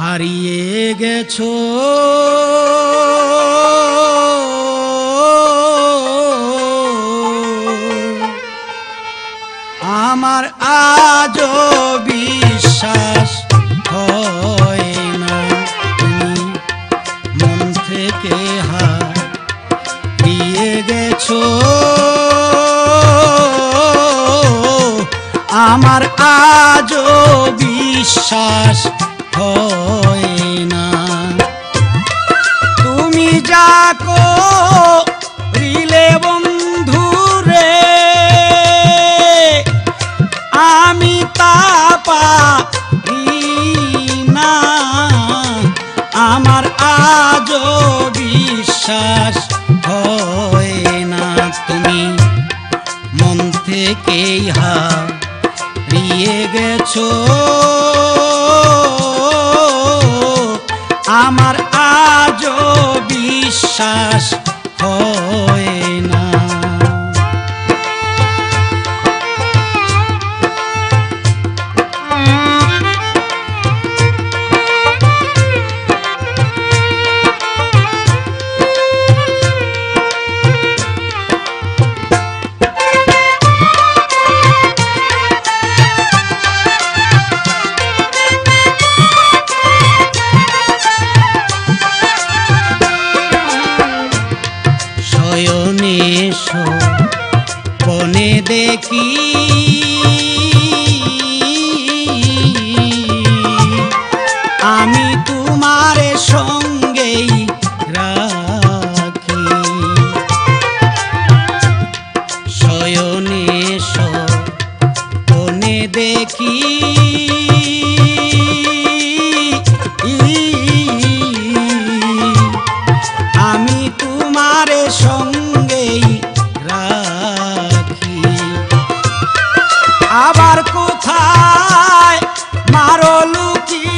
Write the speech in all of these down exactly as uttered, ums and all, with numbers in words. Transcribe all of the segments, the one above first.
হারিয়ে গেছো আমার আজও বিশ্বাস হয় না তুমি মন থেকে হারিয়ে গেছো আমার আজও বিশ্বাস হয় না তুমি যা করিলে বন্ধু রে আমি তা পারি না আমার আজও বিশ্বাস হয় না তুমি মন থেকে হারিয়ে গেছো আমার আজও বিশ্বাস হয় না পনে দেখি আমি তোমার সঙ্গেই রাখি শয়নে সপনে দেখি আমি তোমার সঙ্গে আবার কোথায় মারো লুকি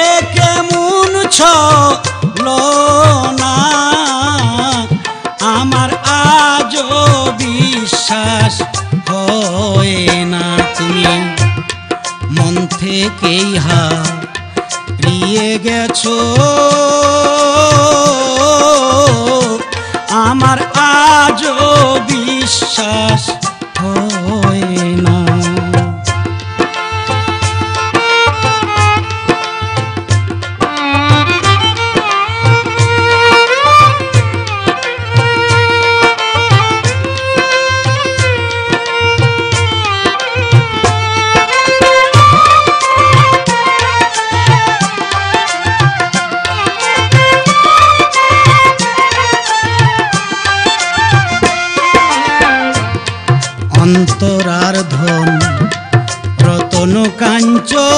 এ কেমন ছলনা আমার আজও বিশ্বাস হয় না তুমি মন থেকে হারিয়ে গেছো আমার আজও বিশ্বাস হয় না অন্তরার ধন রতন কাঞ্চন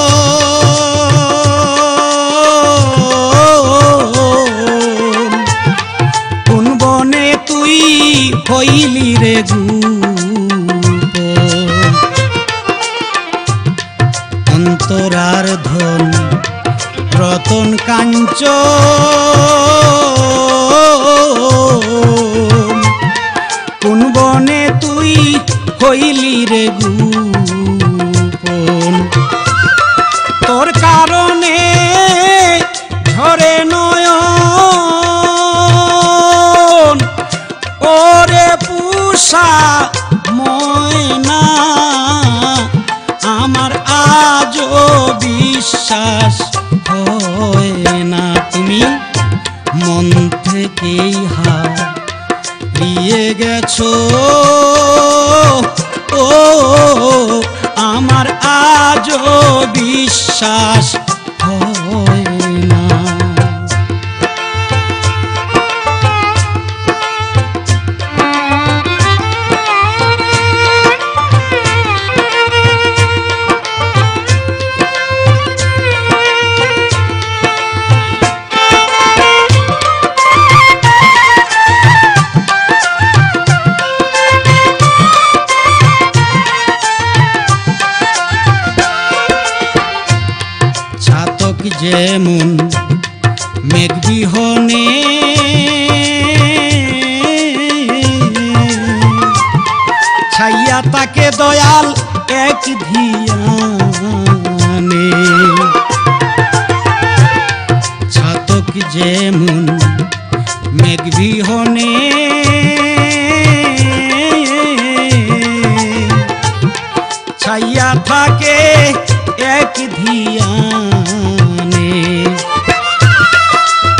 কোন বনে তুই হইলি রে গোপ অন্তরার ধন রতন কাঞ্চন কোন বনে তুই হইলি রে গোপন তোর কারণে ঝরে নয়ন ওরে পুষা ময়না আমার আজও বিশ্বাস হয় না তুমি মন থেকে হারিয়ে গেছো আমার আজও বিশ্বাস হয় না যেমন মেঘবিহনে ছাইয়া তাকে দয়াল एक धियाने छातक जेमुन मेघ भी होने छाया थाके एक धियाने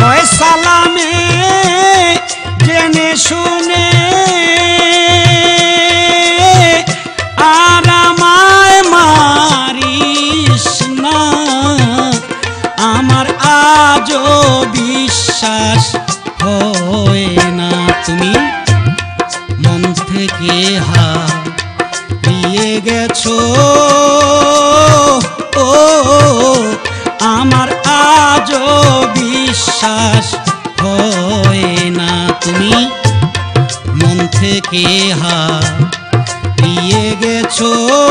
पैसाला में जेने सुने तुमी मन थेके हारिये गेछो आमार आजो विश्वास होय ना तुमी मन थेके हारिये गेछो।